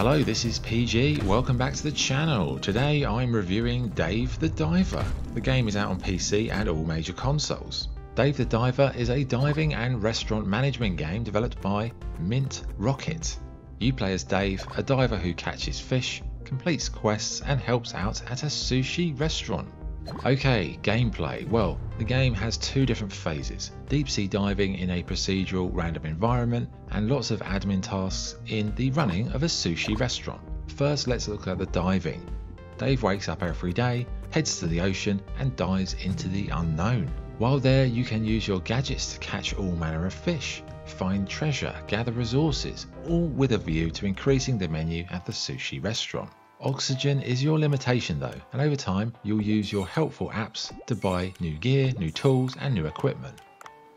Hello, this is PG, welcome back to the channel. Today I'm reviewing Dave the Diver. The game is out on PC and all major consoles. Dave the Diver is a diving and restaurant management game developed by Mint Rocket. You play as Dave, a diver who catches fish, completes quests and helps out at a sushi restaurant. Okay, gameplay. Well, the game has two different phases, deep sea diving in a procedural random environment and lots of admin tasks in the running of a sushi restaurant. First, let's look at the diving. Dave wakes up every day, heads to the ocean and dives into the unknown. While there, you can use your gadgets to catch all manner of fish, find treasure, gather resources, all with a view to increasing the menu at the sushi restaurant. Oxygen is your limitation though, and over time you'll use your helpful apps to buy new gear, new tools and new equipment.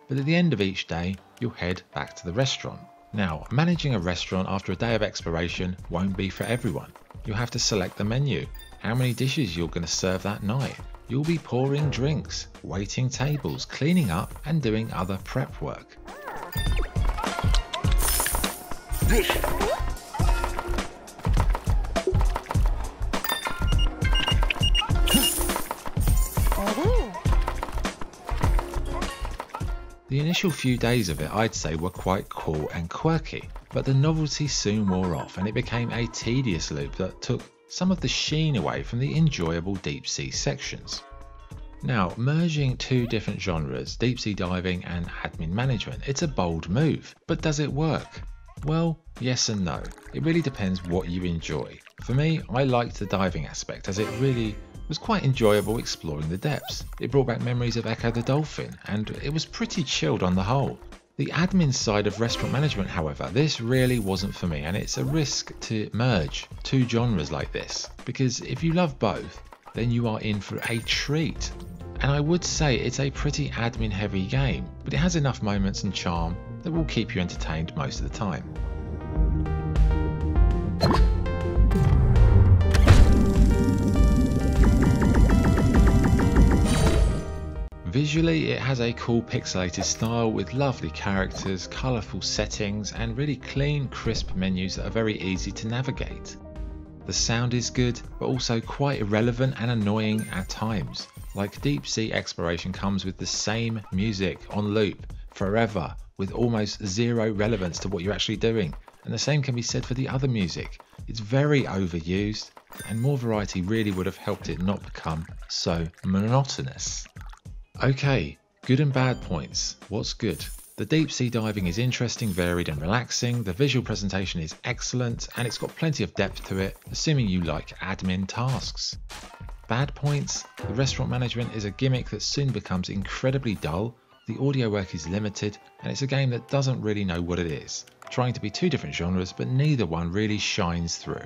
But at the end of each day, you'll head back to the restaurant. Now, managing a restaurant after a day of exploration won't be for everyone. You'll have to select the menu, how many dishes you're going to serve that night. You'll be pouring drinks, waiting tables, cleaning up and doing other prep work. The initial few days of it, I'd say, were quite cool and quirky, but the novelty soon wore off and it became a tedious loop that took some of the sheen away from the enjoyable deep sea sections. Now, merging two different genres, deep sea diving and admin management, it's a bold move, but does it work? Well, yes and no. It really depends what you enjoy. For me, I liked the diving aspect as it really was quite enjoyable exploring the depths. It brought back memories of Ecco the Dolphin and it was pretty chilled on the whole. The admin side of restaurant management, however, this really wasn't for me, and it's a risk to merge two genres like this, because if you love both, then you are in for a treat. And I would say it's a pretty admin heavy game, but it has enough moments and charm that will keep you entertained most of the time. Visually, it has a cool pixelated style with lovely characters, colourful settings and really clean, crisp menus that are very easy to navigate. The sound is good, but also quite irrelevant and annoying at times. Like deep sea exploration comes with the same music on loop forever with almost zero relevance to what you're actually doing, and the same can be said for the other music. It's very overused and more variety really would have helped it not become so monotonous. Okay, good and bad points. What's good? The deep sea diving is interesting, varied and relaxing, the visual presentation is excellent and it's got plenty of depth to it, assuming you like admin tasks. Bad points? The restaurant management is a gimmick that soon becomes incredibly dull, the audio work is limited and it's a game that doesn't really know what it is, trying to be two different genres but neither one really shines through.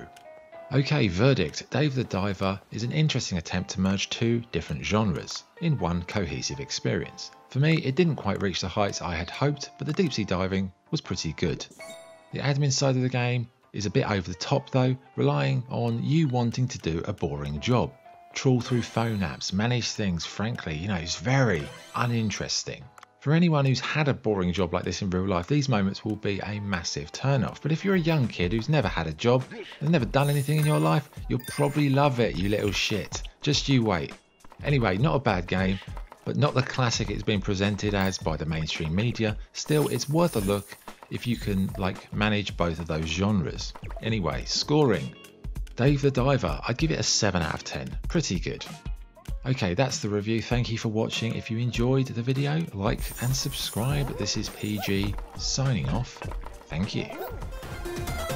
Okay, verdict. Dave the Diver is an interesting attempt to merge two different genres in one cohesive experience. For me, it didn't quite reach the heights I had hoped, but the deep sea diving was pretty good. The admin side of the game is a bit over the top though, relying on you wanting to do a boring job. Trawl through phone apps, manage things, frankly, it's very uninteresting. For anyone who's had a boring job like this in real life, these moments will be a massive turn-off. But if you're a young kid who's never had a job and never done anything in your life, you'll probably love it, you little shit. Just you wait. Anyway, not a bad game, but not the classic it's been presented as by the mainstream media. Still, it's worth a look if you can manage both of those genres. Anyway, scoring. Dave the Diver, I'd give it a 7 out of 10. Pretty good. Okay, that's the review. Thank you for watching. If you enjoyed the video, like and subscribe. This is PG signing off. Thank you.